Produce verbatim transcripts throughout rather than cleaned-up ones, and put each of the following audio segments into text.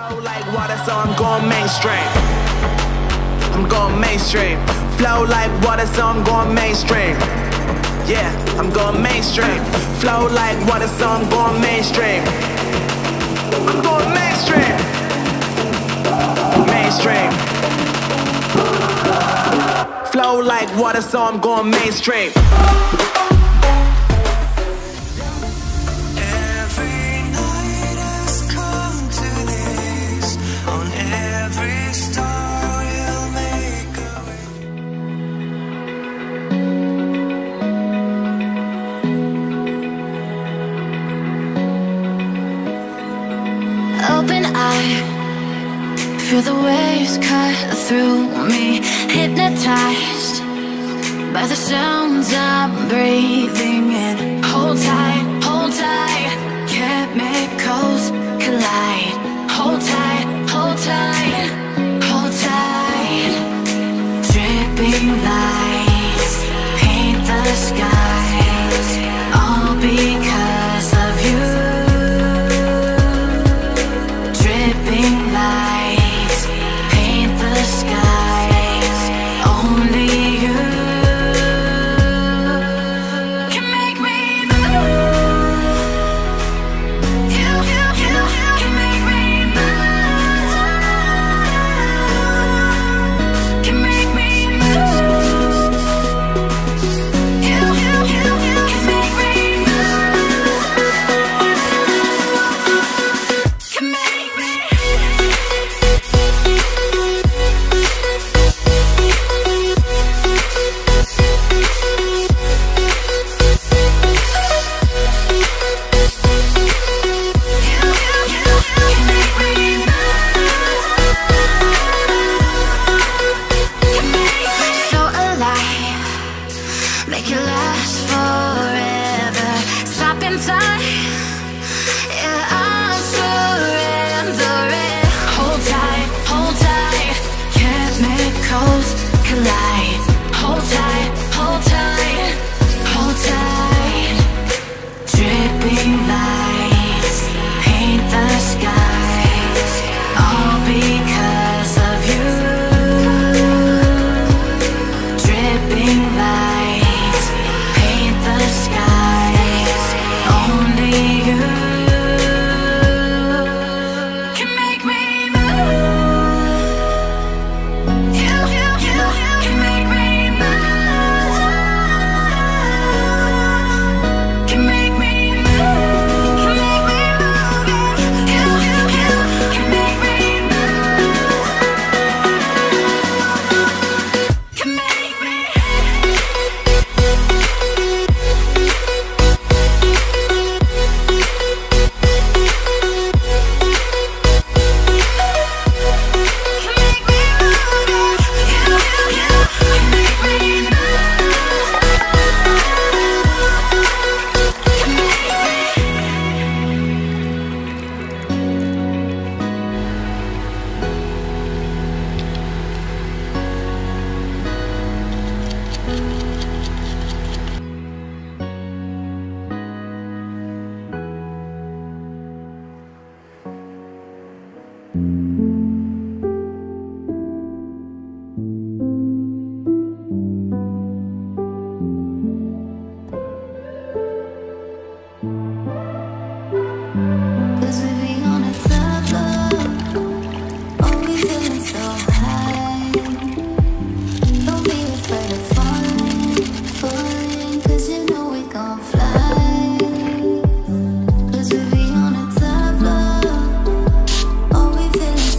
Flow like water, so I'm going mainstream. I'm going mainstream. Flow like water, so I'm going mainstream. Yeah, I'm going mainstream. Flow like water, so I'm going mainstream. I'm going mainstream. Mainstream. Flow like water, so I'm going mainstream. Open eye, feel the waves cut through me. Hypnotized by the sounds I'm breathing in. Hold tight, hold tight, chemicals collide. Hold tight, hold tight, hold tight. Dripping lights paint the skies, all because of you. Cause we be on the top floor, always feeling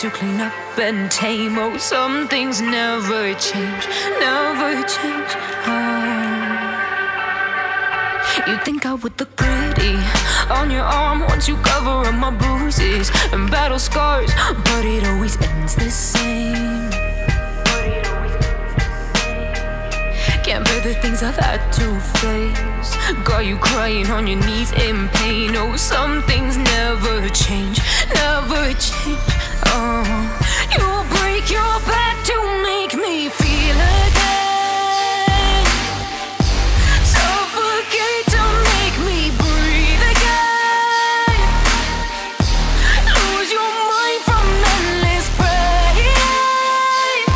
To clean up and tame. Oh, some things never change, never change. Oh. You think I would look pretty on your arm once you cover up my bruises and battle scars, but it always ends the same. Can't bear the things I've had to face. Got you crying on your knees in pain. Oh, some things never change, never change. You break your back to make me feel again, suffocate to make me breathe again, lose your mind from endless praying.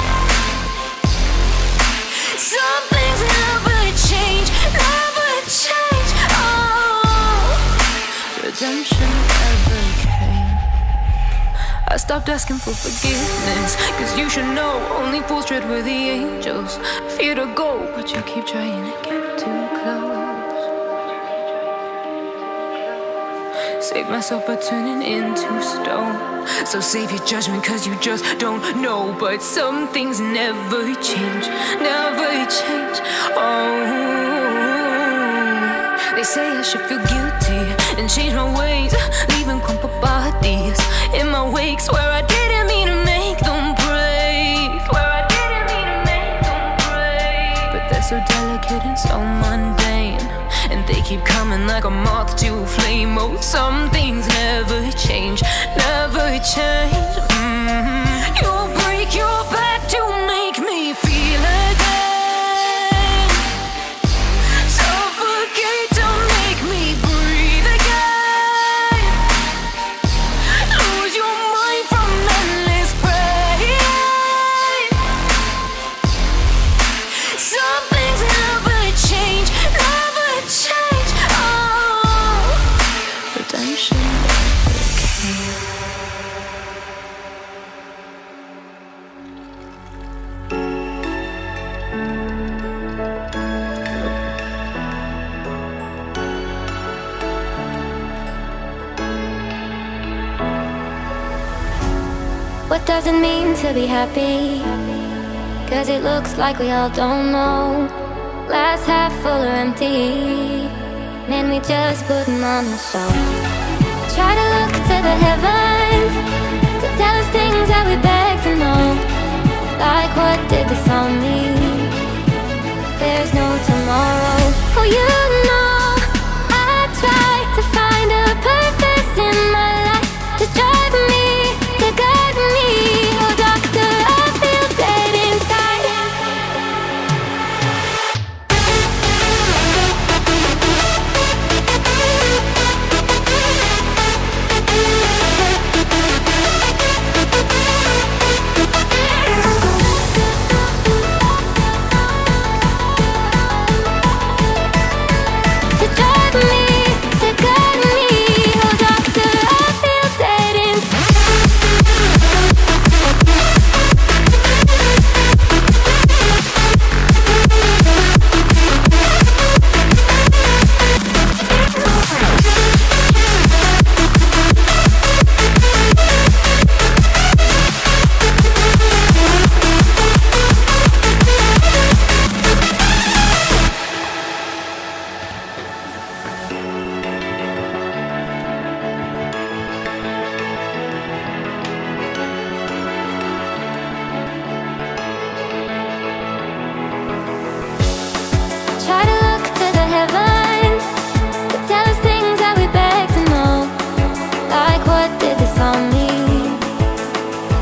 Some things never change, never change. Oh, redemption never came. I stopped asking for forgiveness, cause you should know only fools tread with the angels. Fear to go, but you keep trying to get too close. Save myself by turning into stone. So save your judgment, cause you just don't know. But some things never change, never change. Oh, they say I should feel guilty and change my ways, leaving crumpled bodies in my wakes where I didn't mean to make them break, where I didn't mean to make them break. But they're so delicate and so mundane, and they keep coming like a moth to a flame. Oh, some things never change, never What does it mean to be happy? Cause it looks like we all don't know. Glass half full or empty, man, we just putting on a show. Try to look to the heavens to tell us things that we beg to know. Like, what did this all mean? There's no tomorrow. Oh, you know, I try to find a purpose in my life to drive me, to guide me. Oh, doctor, I feel dead inside.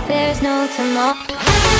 There's no tomorrow.